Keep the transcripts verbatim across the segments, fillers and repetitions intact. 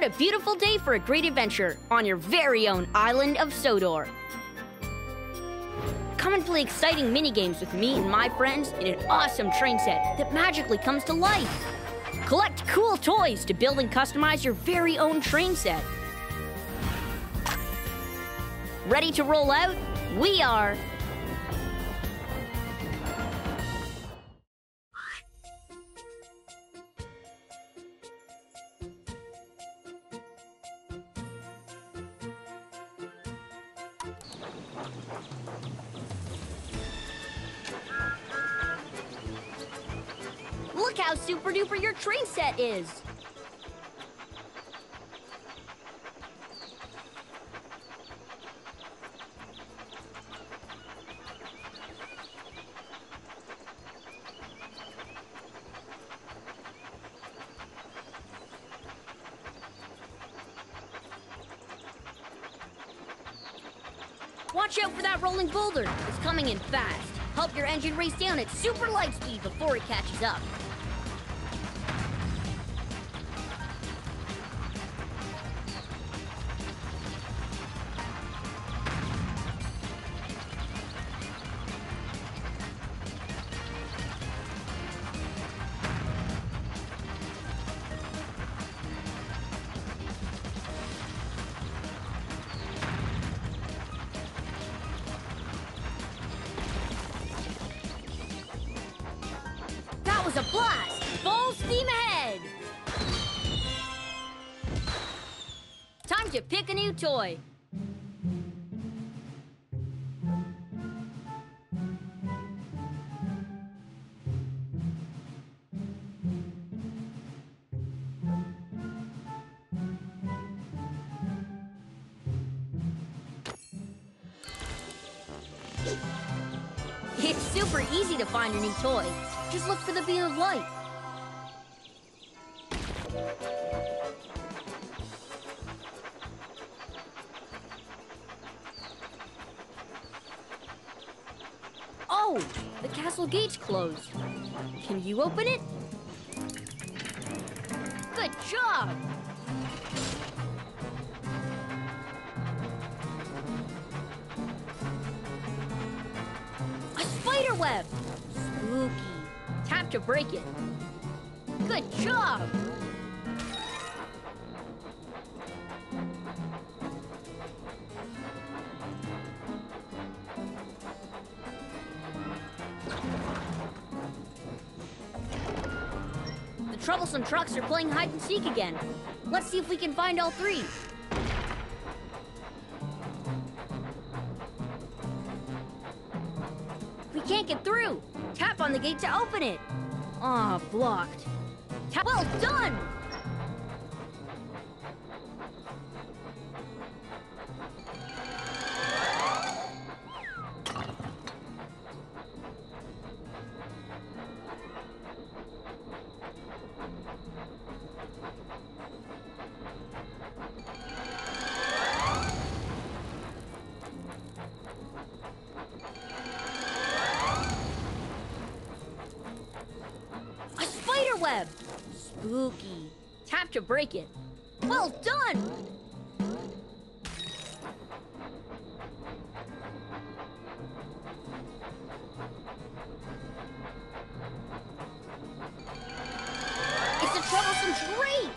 What a beautiful day for a great adventure on your very own island of Sodor. Come and play exciting minigames with me and my friends in an awesome train set that magically comes to life. Collect cool toys to build and customize your very own train set. Ready to roll out? We are! Look how super duper your train set is! Watch out for that rolling boulder. It's coming in fast. Help your engine race down at super light speed before it catches up. It was a blast! Full steam ahead! Time to pick a new toy. It's super easy to find a new toy. Just look for the beam of light. Oh, the castle gate's closed. Can you open it? Good job! A spider web! Spooky. Tap to break it. Good job! The troublesome trucks are playing hide and seek again. Let's see if we can find all three. We can't get through. Tap on the gate to open it. Ah, oh, blocked. Tap. Well done! Web. Spooky. Tap to break it. Well done! It's a troublesome trait!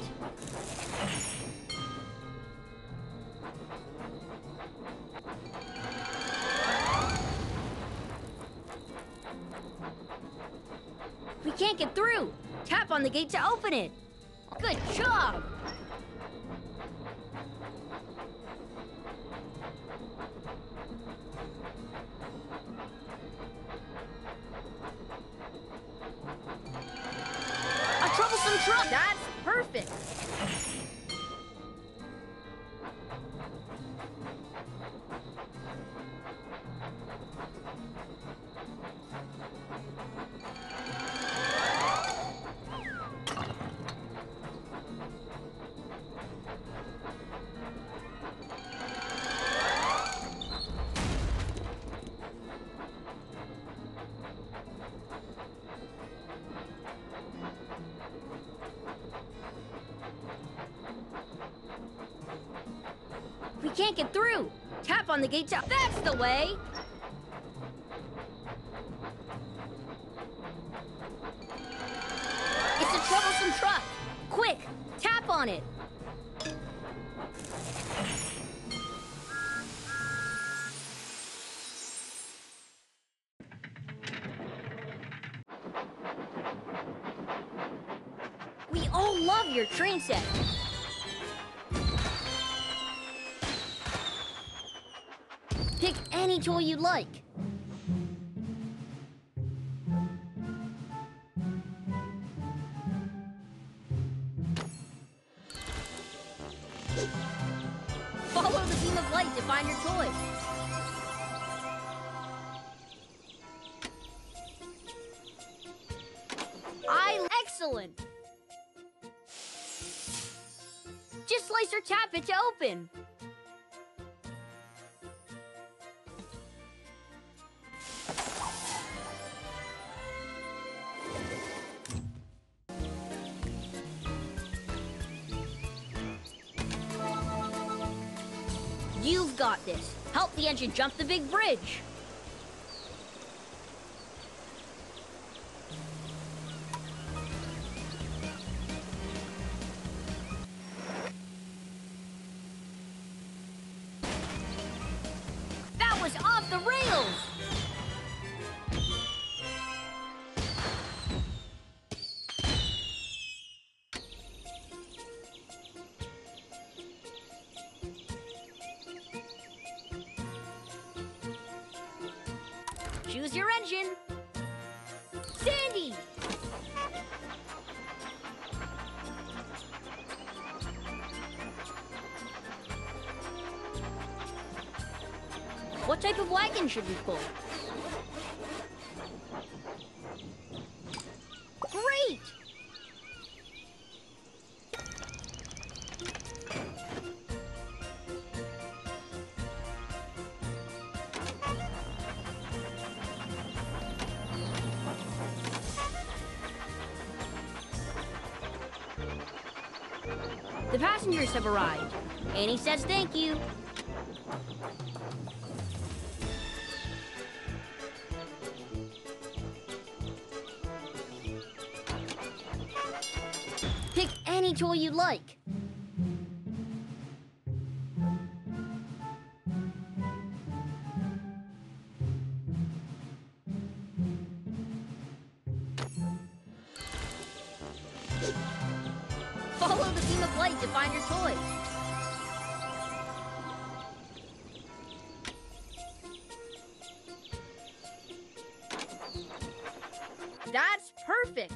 We can't get through! Tap on the gate to open it. Good job! A troublesome truck! That's perfect! Tap on the gate to... That's the way! It's a troublesome truck. Quick, tap on it. We all love your train set. Pick any tool you'd like. Follow the beam of light to find your toy. I... Excellent! Just slice or tap it to open. You've got this. Help the engine jump the big bridge. That was off the rails! Choose your engine. Sandy! What type of wagon should we pull? Great! The passengers have arrived. Annie says thank you. Pick any tool you like. Follow the beam of light to find your toy. That's perfect.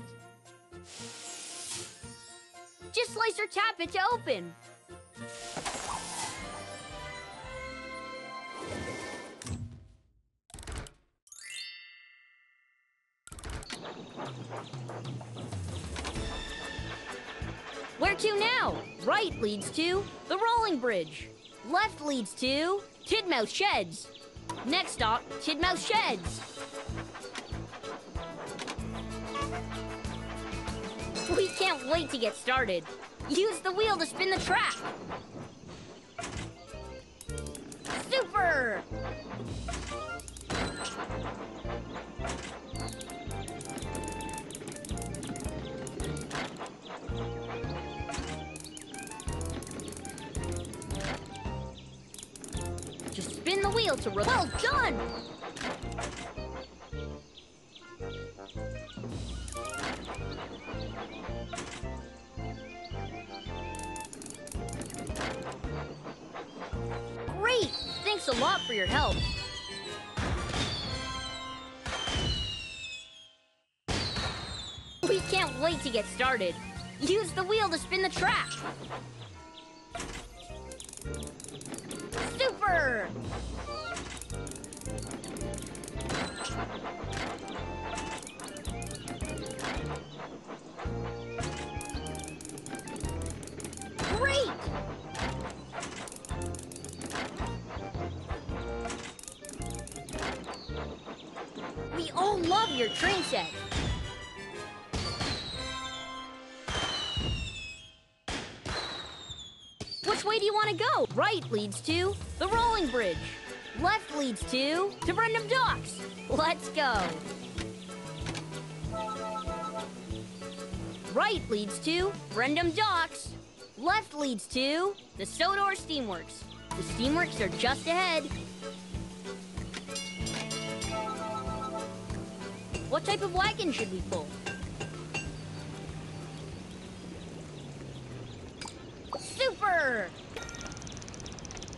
Just slice or tap it to open. Where to now? Right leads to the Rolling Bridge. Left leads to Tidmouth Sheds. Next stop, Tidmouth Sheds. We can't wait to get started. Use the wheel to spin the track. Super! Spin the wheel to roll. Well done! Great! Thanks a lot for your help. We can't wait to get started. Use the wheel to spin the track. Super! Great! We all love your train set. Which way do you want to go? Right leads to the Rolling Bridge. Left leads to, to Brendam Docks. Let's go. Right leads to Brendam Docks. Left leads to the Sodor Steamworks. The Steamworks are just ahead. What type of wagon should we pull? Super!